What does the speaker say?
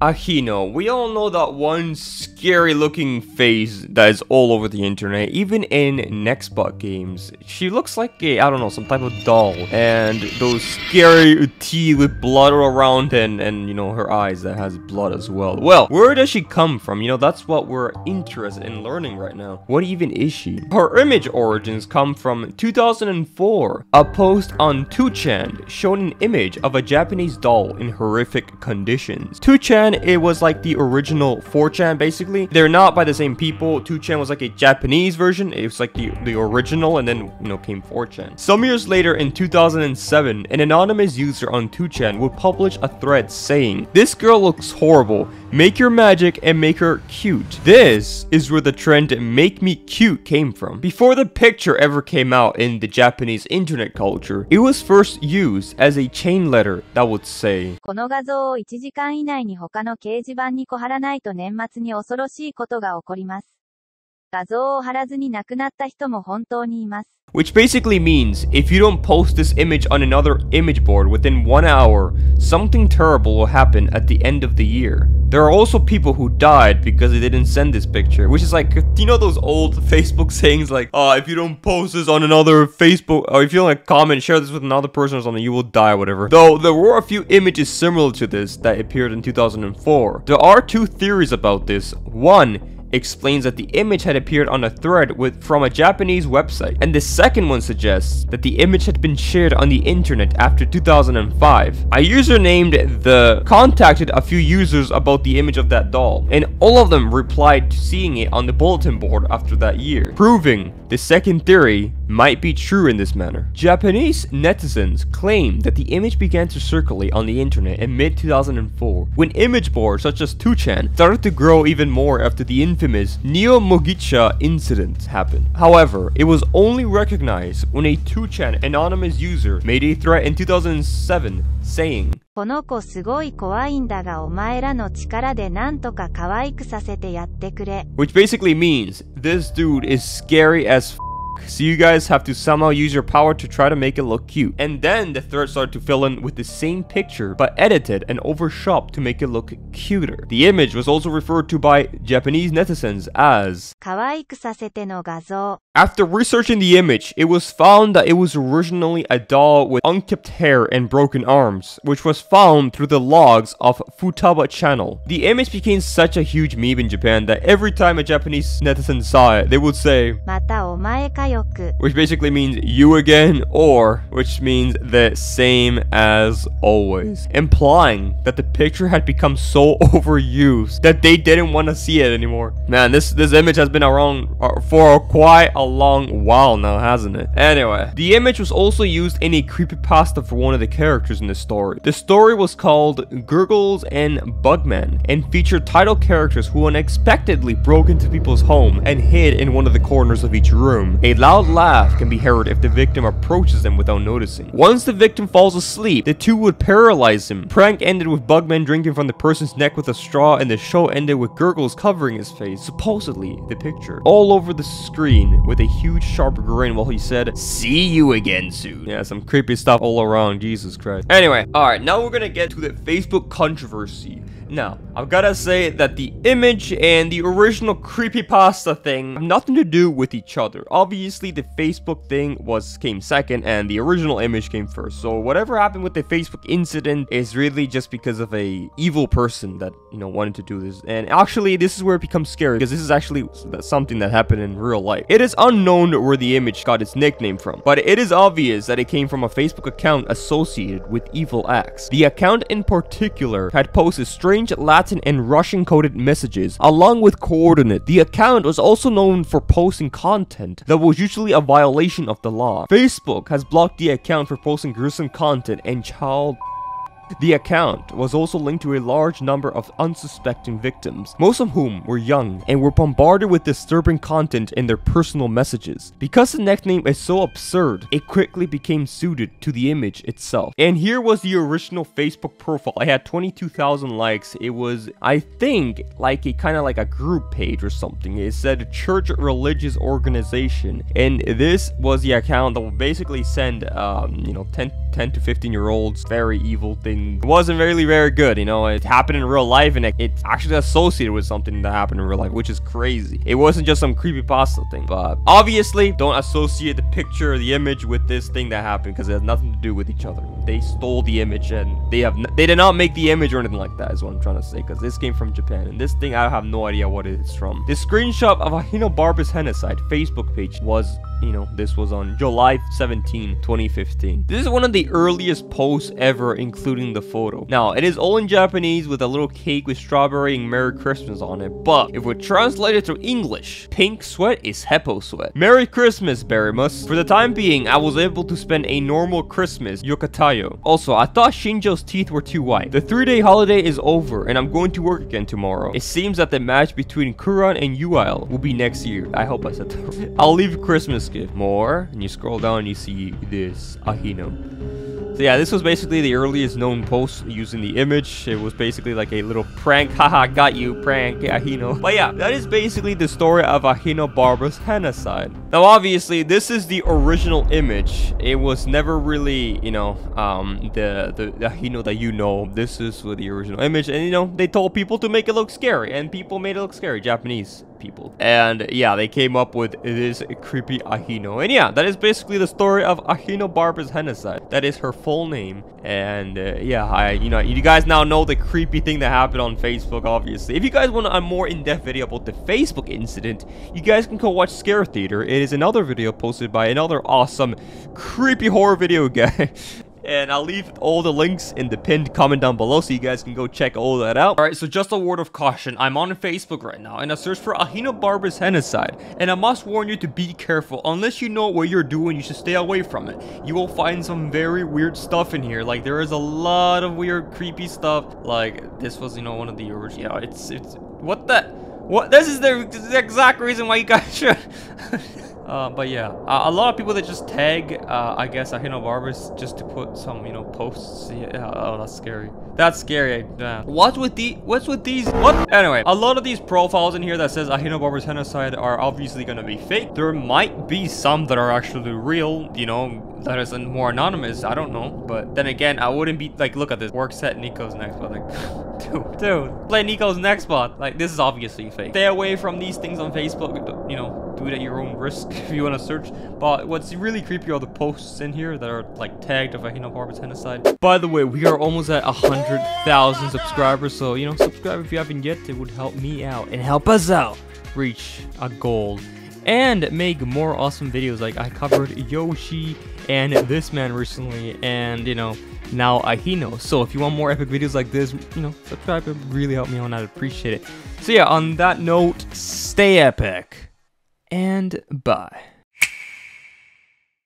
Ahino, we all know that one scary looking face that is all over the internet, even in Nextbot games. She looks like a, I don't know, some type of doll. And those scary teeth with blood all around and you know, her eyes that has blood as well. Well, where does she come from? You know, that's what we're interested in learning right now. What even is she? Her image origins come from 2004. A post on 2chan showed an image of a Japanese doll in horrific conditions. 2chan, it was like the original 4chan basically. They're not by the same people. 2chan was like a Japanese version. It was like the original, and then, you know, came 4chan. Some years later in 2007, an anonymous user on 2chan would publish a thread saying, "This girl looks horrible. Make your magic and make her cute." This is where the trend "make me cute" came from. Before the picture ever came out in the Japanese internet culture, it was first used as a chain letter that would say, which basically means, if you don't post this image on another image board within 1 hour, something terrible will happen at the end of the year. There are also people who died because they didn't send this picture, which is like, you know, those old Facebook sayings like, if you don't post this on another Facebook, or if you don't like comment, share this with another person or something, you will die, whatever. Though there were a few images similar to this that appeared in 2004. There are two theories about this. One explains that the image had appeared on a thread from a Japanese website, and the second one suggests that the image had been shared on the internet after 2005. A user named The contacted a few users about the image of that doll, and all of them replied to seeing it on the bulletin board after that year, proving the second theory might be true in this manner. Japanese netizens claim that the image began to circulate on the internet in mid-2004, when image boards such as 2chan started to grow even more after the infamous Neo Mogicha incident happened. However, it was only recognized when a 2chan anonymous user made a threat in 2007 saying, which basically means, this dude is scary as f***, so you guys have to somehow use your power to try to make it look cute. And then the thread started to fill in with the same picture, but edited and overshopped to make it look cuter. The image was also referred to by Japanese netizens as "kawaii-kusasete no gazo." After researching the image, it was found that it was originally a doll with unkempt hair and broken arms, which was found through the logs of Futaba Channel. The image became such a huge meme in Japan that every time a Japanese netizen saw it, they would say, "Mata omae kayoku," which basically means "you again," or which means "the same as always," implying that the picture had become so overused that they didn't want to see it anymore. Man, this image has been around for quite a long while now, hasn't it? Anyway, the image was also used in a creepypasta for one of the characters in the story. The story was called Gurgles and Bugman, and featured title characters who unexpectedly broke into people's home and hid in one of the corners of each room. A loud laugh can be heard if the victim approaches them without noticing. Once the victim falls asleep, the two would paralyze him. Prank ended with Bugman drinking from the person's neck with a straw, and the show ended with Gurgles covering his face, supposedly the picture, all over the screen, with a huge sharp grin while he said, "See you again soon." Yeah, some creepy stuff all around, Jesus Christ. Anyway, alright, now we're gonna get to the Facebook controversy. Now, I've gotta say that the image and the original creepypasta thing have nothing to do with each other. Obviously, the Facebook thing came second, and the original image came first. So whatever happened with the Facebook incident is really just because of a evil person that, you know, wanted to do this. And actually, this is where it becomes scary, because this is actually something that happened in real life. It is unknown where the image got its nickname from, but it is obvious that it came from a Facebook account associated with evil acts. The account in particular had posted strange Latin and Russian coded messages along with coordinates. The account was also known for posting content that was usually a violation of the law. Facebook has blocked the account for posting gruesome content and child. The account was also linked to a large number of unsuspecting victims, most of whom were young and were bombarded with disturbing content in their personal messages. Because the nickname is so absurd, it quickly became suited to the image itself. And here was the original Facebook profile. I had 22,000 likes. It was, I think, like a kind of like a group page or something. It said Church Religious Organization, and this was the account that will basically send, you know, 10,000 10 to 15 year olds very evil thing. It wasn't really very good, you know. It happened in real life, and it's actually associated with something that happened in real life, which is crazy. It wasn't just some creepypasta thing. But obviously don't associate the picture or the image with this thing that happened, because it has nothing to do with each other. They stole the image, and they did not make the image or anything like that, is what I'm trying to say, because this came from Japan, and this thing I have no idea what it's from. This screenshot of Ahenobarbus Henocied Facebook page was, you know, this was on July 17, 2015. This is one of the earliest posts ever, including the photo. Now, it is all in Japanese with a little cake with strawberry and Merry Christmas on it, but if we translate it to English, pink sweat is heppo sweat. Merry Christmas, Berimus. For the time being, I was able to spend a normal Christmas, Yokatayo. Also, I thought Shinjo's teeth were too white. The 3-day holiday is over, and I'm going to work again tomorrow. It seems that the match between Kuran and Uil will be next year. I hope I said that right. I'll leave Christmas gift. More, and you scroll down and you see this Ahino. So yeah, this was basically the earliest known post using the image. It was basically like a little prank. Haha, got you, prank, Ahino. But yeah, that is basically the story of Ahenobarbus Henocied. Now, obviously, this is the original image. It was never really, you know, the Ahino that you know. This is the original image. And, you know, they told people to make it look scary. And people made it look scary. Japanese people. And yeah, they came up with this creepy Ahino. And yeah, that is basically the story of Ahenobarbus Henocied. That is her full name. And yeah, you know, you guys now know the creepy thing that happened on Facebook, obviously. If you guys want a more in-depth video about the Facebook incident, you guys can go watch Scare Theater. It is another video posted by another awesome creepy horror video guy. And I'll leave all the links in the pinned comment down below so you guys can go check all that out. Alright, so just a word of caution. I'm on Facebook right now, and I searched for Ahenobarbus Henocied. And I must warn you to be careful. Unless you know what you're doing, you should stay away from it. You will find some very weird stuff in here. Like, there is a lot of weird, creepy stuff. Like, this was, you know, one of the original... Yeah, it's... What the... What? This is the exact reason why you guys should... But yeah, a lot of people that just tag, I guess, Ahenobarbus just to put some, you know, posts. Yeah, oh, that's scary. That's scary. Damn. What's with these? What? Anyway, a lot of these profiles in here that says Ahenobarbus Henocied are obviously gonna be fake. There might be some that are actually real, you know, that is more anonymous. I don't know. But then again, I wouldn't be like, look at this. Work set Nico's Nextbots. Like, dude, play Nico's Nextbots. Like, this is obviously fake. Stay away from these things on Facebook. You know, do it at your own risk if you want to search. But what's really creepy are the posts in here that are like tagged of Ahenobarbus Henocied. By the way, we are almost at 100,000 subscribers. So, you know, subscribe if you haven't yet. It would help me out and help us out reach a goal and make more awesome videos. Like, I covered Yoshi and this man recently, and, you know, now Ahino. So if you want more epic videos like this, you know, subscribe. It really help me out, and I'd appreciate it. So yeah, on that note, stay epic and bye.